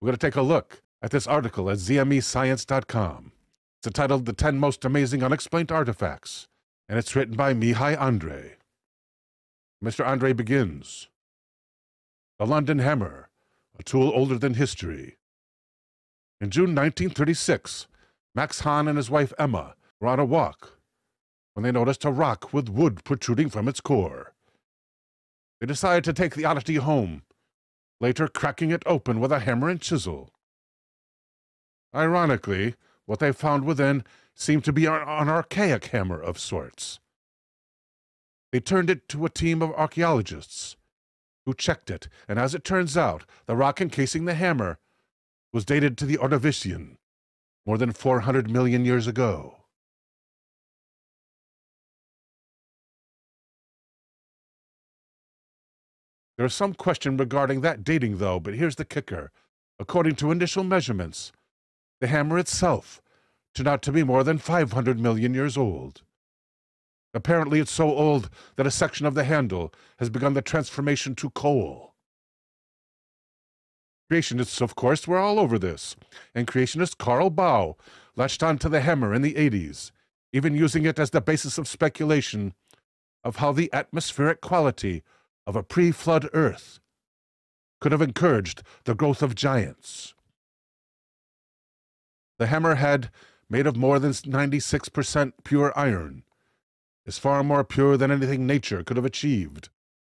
We're going to take a look at this article at ZMEscience.com. It's entitled The 10 Most Amazing Unexplained Artifacts, and it's written by Mihai Andrei. Mr. Andrei begins. The London Hammer, a tool older than history. In June 1936, Max Hahn and his wife Emma were on a walk when they noticed a rock with wood protruding from its core. They decided to take the oddity home, later cracking it open with a hammer and chisel. Ironically, what they found within seemed to be an archaic hammer of sorts. They turned it to a team of archaeologists who checked it, and as it turns out, the rock encasing the hammer was dated to the Ordovician, more than 400 million years ago. There is some question regarding that dating, though, but here's the kicker. According to initial measurements, the hammer itself turned out to be more than 500 million years old. Apparently, it's so old that a section of the handle has begun the transformation to coal. Creationists, of course, were all over this, and creationist Carl Baugh latched onto the hammer in the 80s, even using it as the basis of speculation of how the atmospheric quality of a pre-flood Earth could have encouraged the growth of giants. The hammerhead, made of more than 96% pure iron, is far more pure than anything nature could have achieved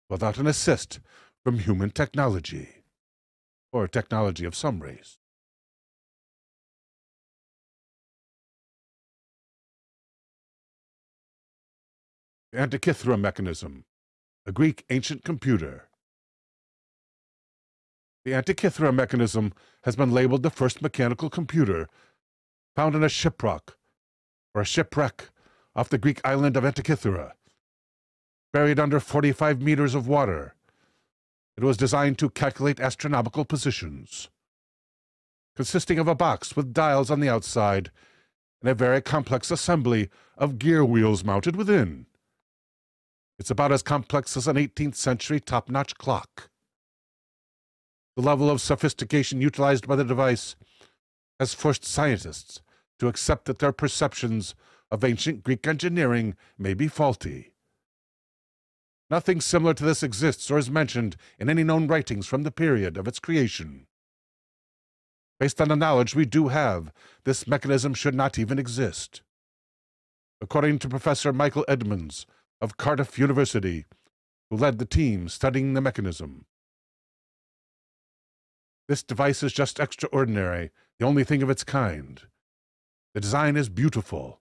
without an assist from human technology, or technology of some race. The Antikythera mechanism, a Greek ancient computer. The Antikythera mechanism has been labeled the first mechanical computer found in a shipwreck off the Greek island of Antikythera, buried under 45 meters of water. It was designed to calculate astronomical positions, consisting of a box with dials on the outside and a very complex assembly of gear wheels mounted within. It's about as complex as an 18th century top-notch clock. The level of sophistication utilized by the device has forced scientists to accept that their perceptions of ancient Greek engineering may be faulty. Nothing similar to this exists or is mentioned in any known writings from the period of its creation. Based on the knowledge we do have, this mechanism should not even exist. According to Professor Michael Edmonds of Cardiff University, who led the team studying the mechanism, this device is just extraordinary, the only thing of its kind. The design is beautiful.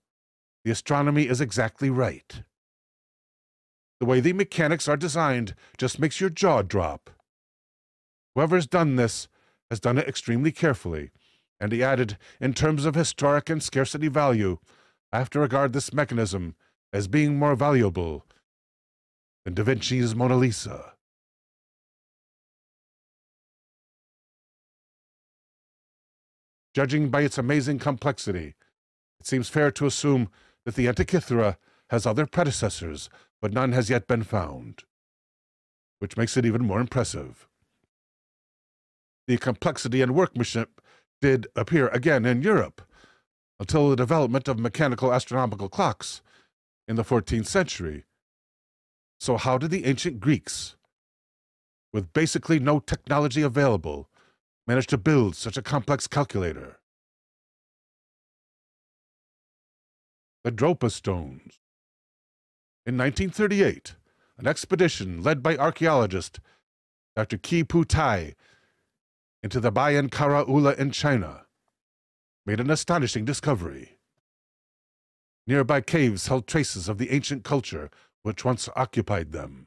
The astronomy is exactly right. The way the mechanics are designed just makes your jaw drop. Whoever's done this has done it extremely carefully, and he added, in terms of historic and scarcity value, I have to regard this mechanism as being more valuable than Da Vinci's Mona Lisa. Judging by its amazing complexity, it seems fair to assume that the Antikythera has other predecessors, but none has yet been found, which makes it even more impressive. The complexity and workmanship did appear again in Europe until the development of mechanical astronomical clocks in the 14th century. So how did the ancient Greeks, with basically no technology available, manage to build such a complex calculator? The Dropa stones. In 1938, an expedition led by archaeologist Dr. Qi Pu Tai into the Bayan Kara Ula in China made an astonishing discovery. Nearby caves held traces of the ancient culture which once occupied them.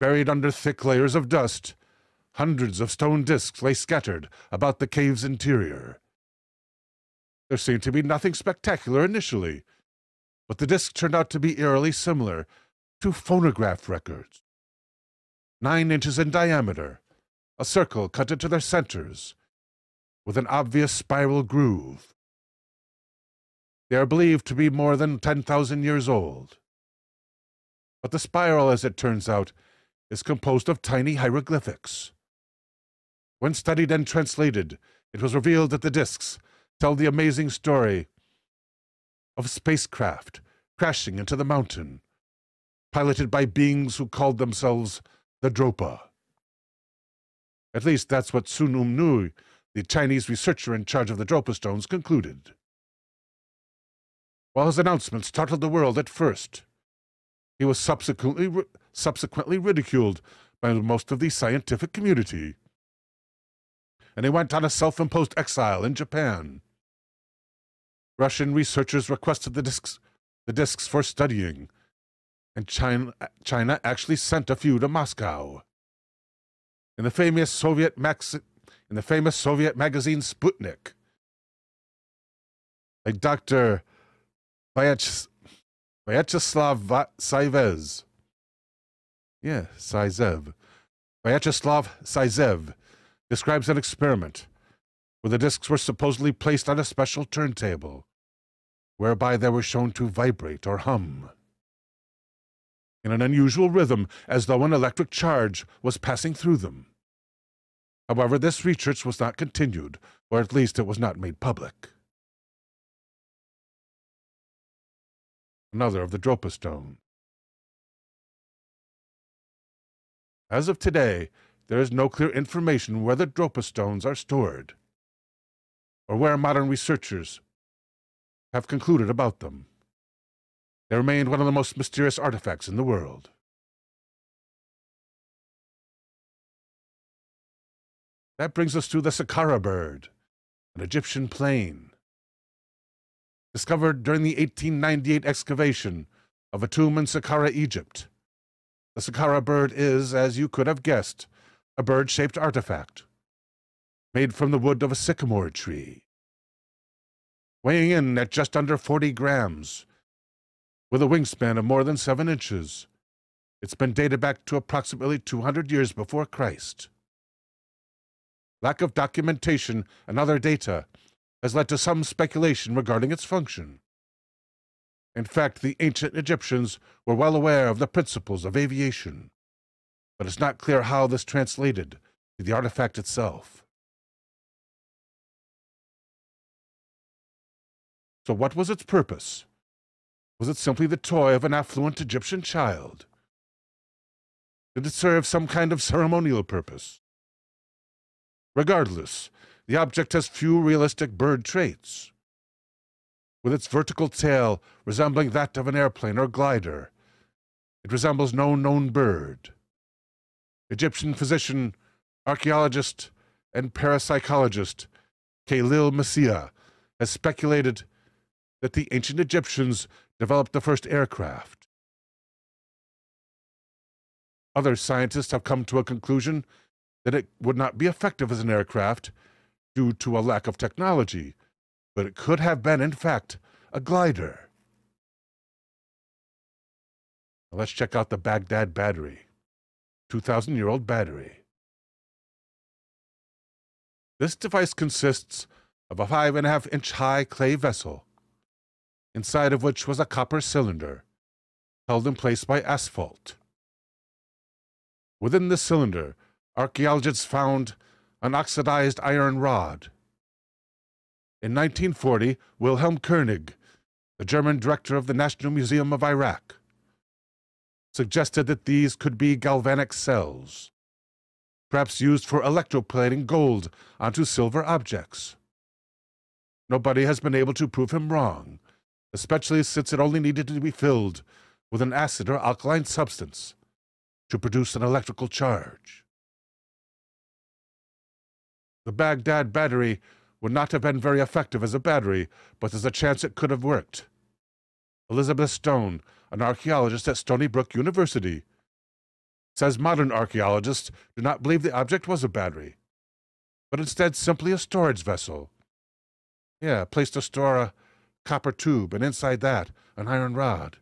Buried under thick layers of dust, hundreds of stone discs lay scattered about the cave's interior. There seemed to be nothing spectacular initially, but the disc turned out to be eerily similar to phonograph records. 9 inches in diameter, a circle cut into their centers, with an obvious spiral groove. They are believed to be more than 10,000 years old. But the spiral, as it turns out, is composed of tiny hieroglyphics. When studied and translated, it was revealed that the discs tell the amazing story of spacecraft crashing into the mountain, piloted by beings who called themselves the Dropa. At least that's what Sunumnu, the Chinese researcher in charge of the Dropa stones, concluded. While his announcements startled the world at first, he was subsequently ridiculed by most of the scientific community, and he went on a self-imposed exile in Japan. Russian researchers requested the discs for studying, and China actually sent a few to Moscow. In the famous Soviet magazine Sputnik, a Dr. Vyacheslav Saizev describes an experiment where the discs were supposedly placed on a special turntable, whereby they were shown to vibrate or hum in an unusual rhythm, as though an electric charge was passing through them. However, this research was not continued, or at least it was not made public. Another of the Dropa stone. As of today, there is no clear information where the Dropa stones are stored, or where modern researchers have concluded about them. They remained one of the most mysterious artifacts in the world. That brings us to the Saqqara bird, an Egyptian plane, discovered during the 1898 excavation of a tomb in Saqqara, Egypt. The Saqqara bird is, as you could have guessed, a bird-shaped artifact made from the wood of a sycamore tree, weighing in at just under 40 grams, with a wingspan of more than 7 inches. It's been dated back to approximately 200 years before Christ. Lack of documentation and other data has led to some speculation regarding its function. In fact, the ancient Egyptians were well aware of the principles of aviation, but it's not clear how this translated to the artifact itself. So what was its purpose? Was it simply the toy of an affluent Egyptian child? Did it serve some kind of ceremonial purpose? Regardless, the object has few realistic bird traits, with its vertical tail resembling that of an airplane or glider. It resembles no known bird. Egyptian physician, archaeologist, and parapsychologist Khalil Messiha has speculated that the ancient Egyptians developed the first aircraft. Other scientists have come to a conclusion that it would not be effective as an aircraft due to a lack of technology, but it could have been, in fact, a glider. Now let's check out the Baghdad Battery, 2,000-year-old battery. This device consists of a 5.5-inch high clay vessel, inside of which was a copper cylinder, held in place by asphalt. Within the cylinder, archaeologists found an oxidized iron rod. In 1940, Wilhelm Koenig, the German director of the National Museum of Iraq, suggested that these could be galvanic cells, perhaps used for electroplating gold onto silver objects. Nobody has been able to prove him wrong, especially since it only needed to be filled with an acid or alkaline substance to produce an electrical charge. The Baghdad battery would not have been very effective as a battery, but there's a chance it could have worked. Elizabeth Stone, an archaeologist at Stony Brook University, says modern archaeologists do not believe the object was a battery, but instead simply a storage vessel. Yeah, placed to store a copper tube, and inside that, an iron rod.